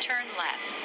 Turn left.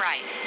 Right.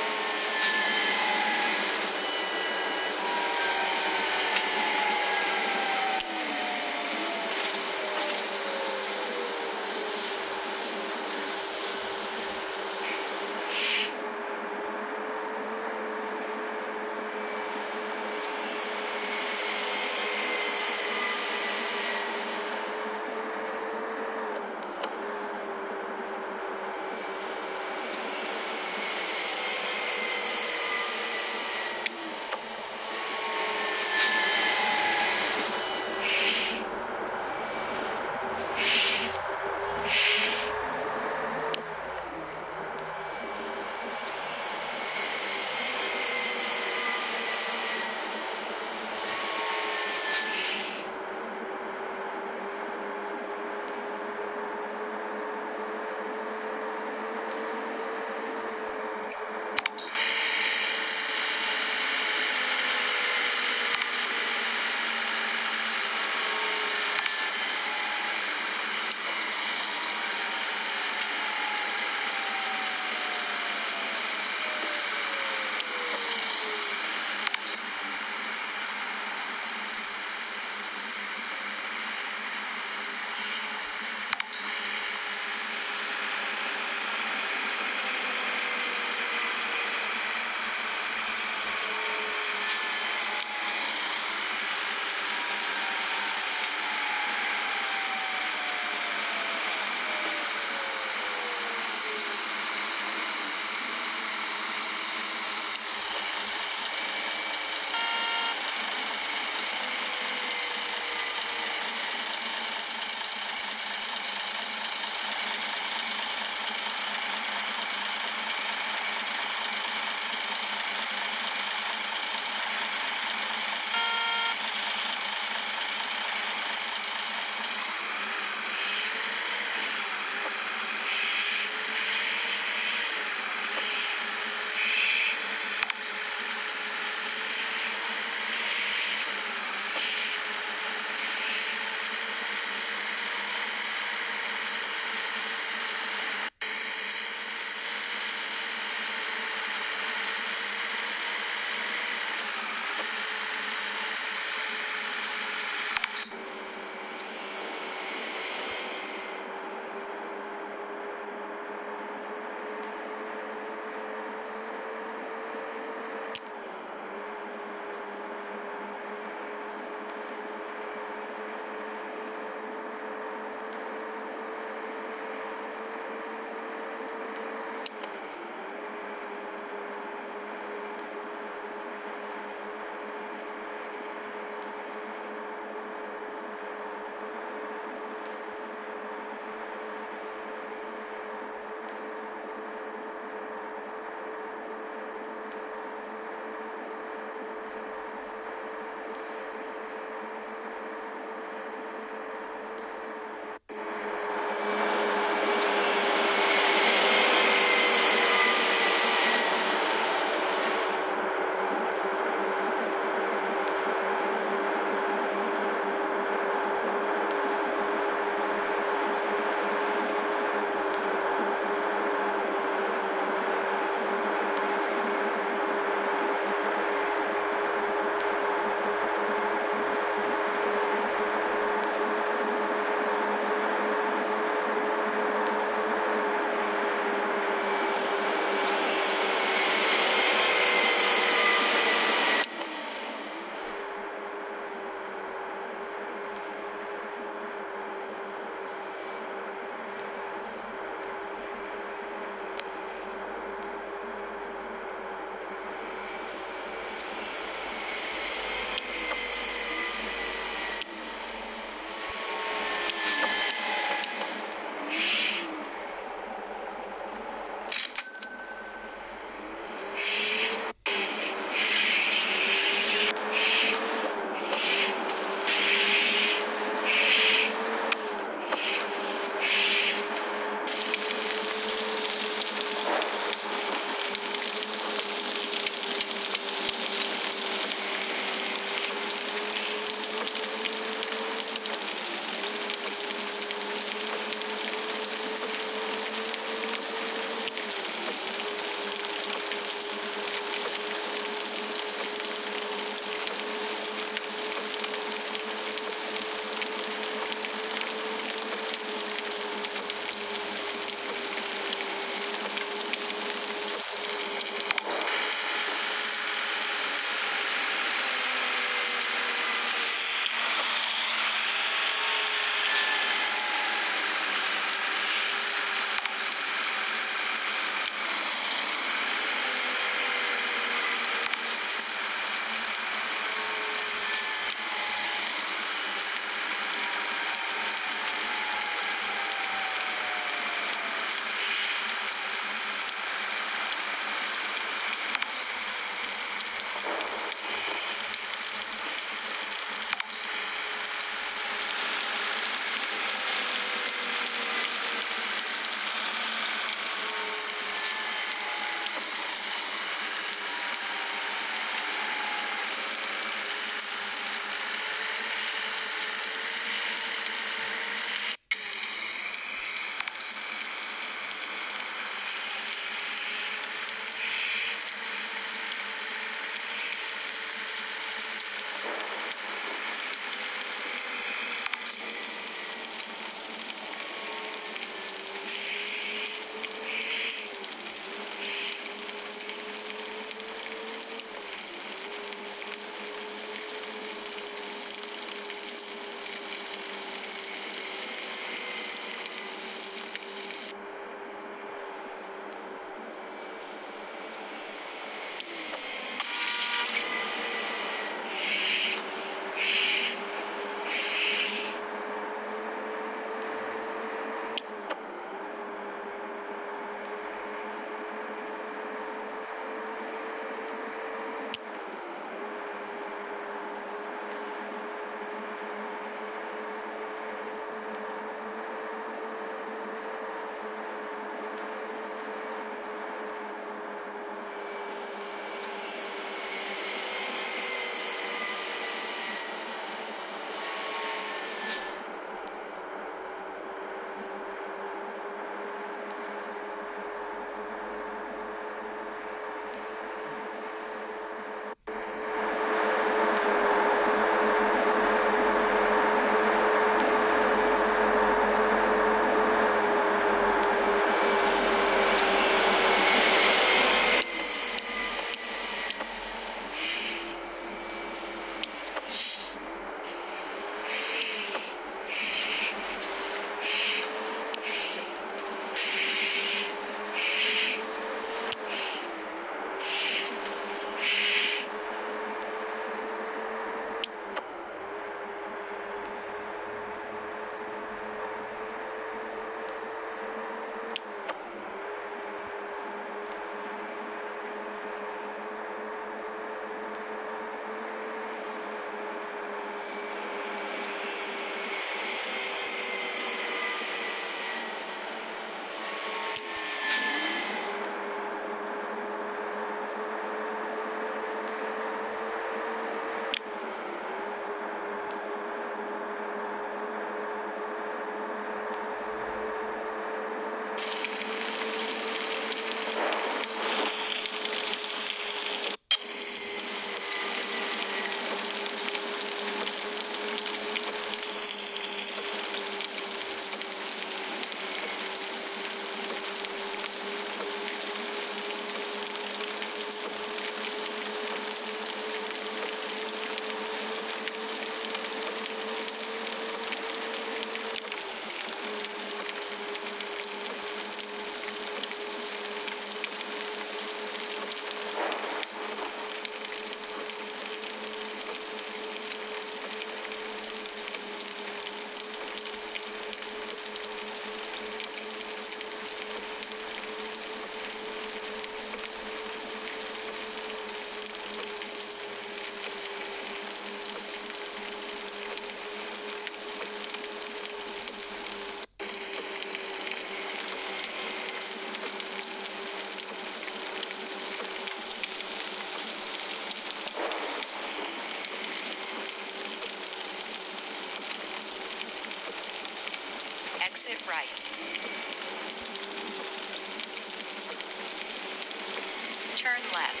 turn left.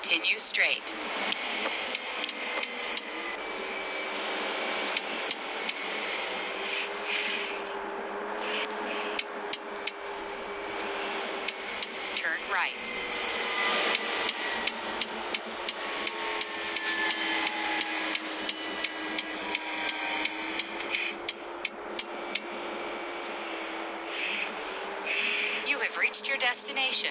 Continue straight. Turn right. You have reached your destination.